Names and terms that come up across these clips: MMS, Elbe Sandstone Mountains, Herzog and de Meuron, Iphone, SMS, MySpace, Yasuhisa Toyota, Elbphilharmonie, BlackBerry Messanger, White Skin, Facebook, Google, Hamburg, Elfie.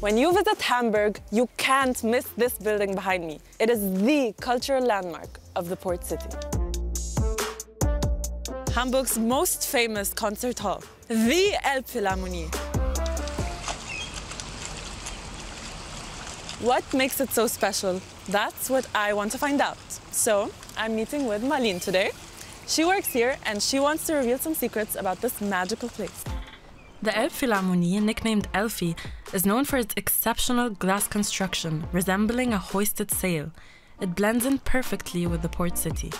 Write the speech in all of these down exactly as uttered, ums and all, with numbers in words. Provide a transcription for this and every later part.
When you visit Hamburg, you can't miss this building behind me. It is the cultural landmark of the port city. Hamburg's most famous concert hall, the Elbphilharmonie. What makes it so special? That's what I want to find out. So I'm meeting with Marlene today. She works here and she wants to reveal some secrets about this magical place. The Elbphilharmonie, nicknamed Elfie, is known for its exceptional glass construction, resembling a hoisted sail. It blends in perfectly with the port city.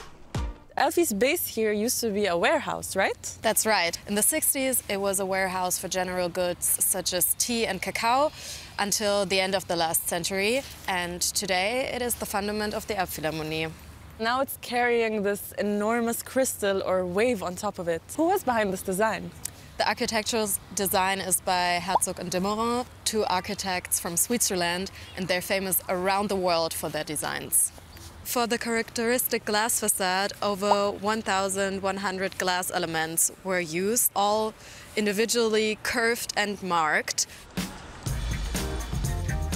Elfie's base here used to be a warehouse, right? That's right. In the sixties, it was a warehouse for general goods such as tea and cacao until the end of the last century. And today, it is the fundament of the Elbphilharmonie. Now it's carrying this enormous crystal or wave on top of it. Who was behind this design? The architectural design is by Herzog and de Meuron, two architects from Switzerland, and they're famous around the world for their designs. For the characteristic glass facade, over one thousand one hundred glass elements were used, all individually curved and marked.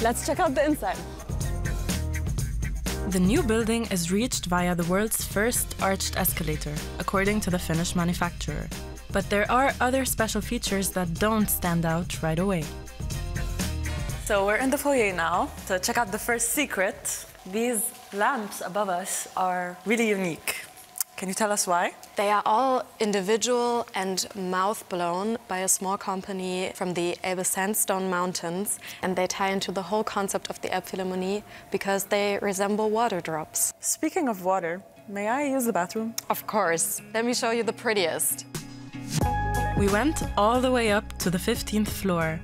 Let's check out the inside. The new building is reached via the world's first arched escalator, according to the Finnish manufacturer. But there are other special features that don't stand out right away. So we're in the foyer now to check out the first secret. These lamps above us are really unique. Can you tell us why? They are all individual and mouth-blown by a small company from the Elbe Sandstone Mountains, and they tie into the whole concept of the Elbphilharmonie because they resemble water drops. Speaking of water, may I use the bathroom? Of course. Let me show you the prettiest. We went all the way up to the fifteenth floor,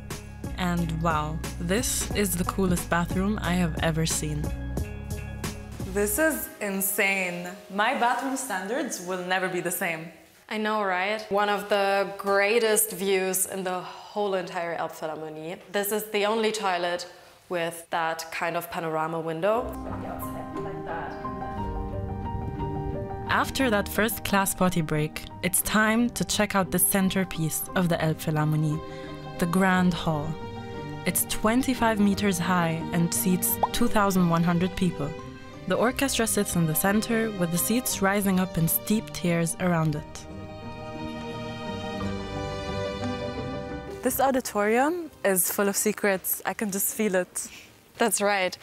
and wow, this is the coolest bathroom I have ever seen. This is insane. My bathroom standards will never be the same. I know, right? One of the greatest views in the whole entire Elbphilharmonie. This is the only toilet with that kind of panorama window. After that first class potty break, it's time to check out the centerpiece of the Elbphilharmonie, the Grand Hall. It's twenty-five meters high and seats two thousand one hundred people. The orchestra sits in the center, with the seats rising up in steep tiers around it. This auditorium is full of secrets. I can just feel it. That's right.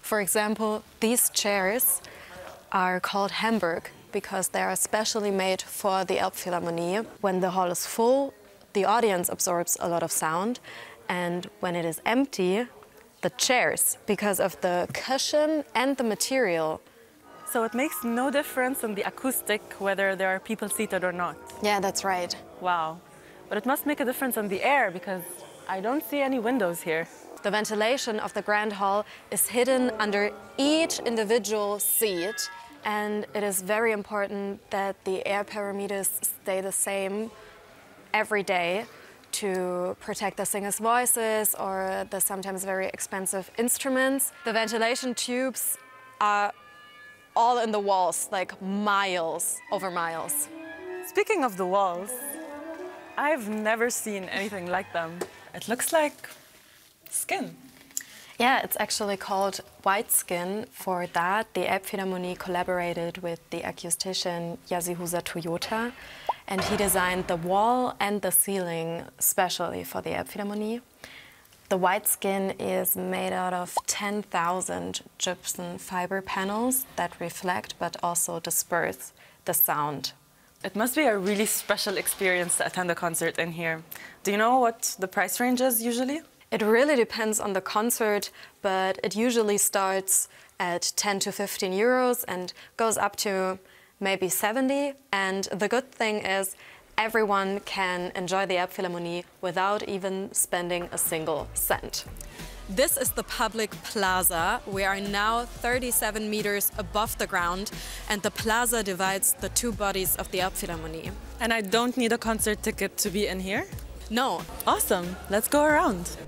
For example, these chairs are called Hamburg, because they are specially made for the Elbphilharmonie. When the hall is full, the audience absorbs a lot of sound, and when it is empty, the chairs, because of the cushion and the material. So it makes no difference in the acoustic whether there are people seated or not. Yeah, that's right. Wow. But it must make a difference in the air, because I don't see any windows here. The ventilation of the Grand Hall is hidden under each individual seat. And it is very important that the air parameters stay the same every day to protect the singers' voices or the sometimes very expensive instruments. The ventilation tubes are all in the walls, like miles over miles. Speaking of the walls, I've never seen anything like them. It looks like skin. Yeah, it's actually called White Skin. For that, the Elbphilharmonie collaborated with the acoustician Yasuhisa Toyota, and he designed the wall and the ceiling specially for the Elbphilharmonie. The White Skin is made out of ten thousand gypsum fiber panels that reflect but also disperse the sound. It must be a really special experience to attend a concert in here. Do you know what the price range is usually? It really depends on the concert, but it usually starts at ten to fifteen euros and goes up to maybe seventy. And the good thing is everyone can enjoy the Elbphilharmonie without even spending a single cent. This is the public plaza. We are now thirty-seven meters above the ground, and the plaza divides the two bodies of the Elbphilharmonie. And I don't need a concert ticket to be in here? No. Awesome. Let's go around.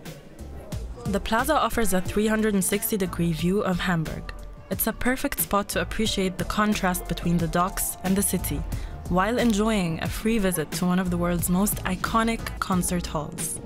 The plaza offers a three hundred sixty degree view of Hamburg. It's a perfect spot to appreciate the contrast between the docks and the city, while enjoying a free visit to one of the world's most iconic concert halls.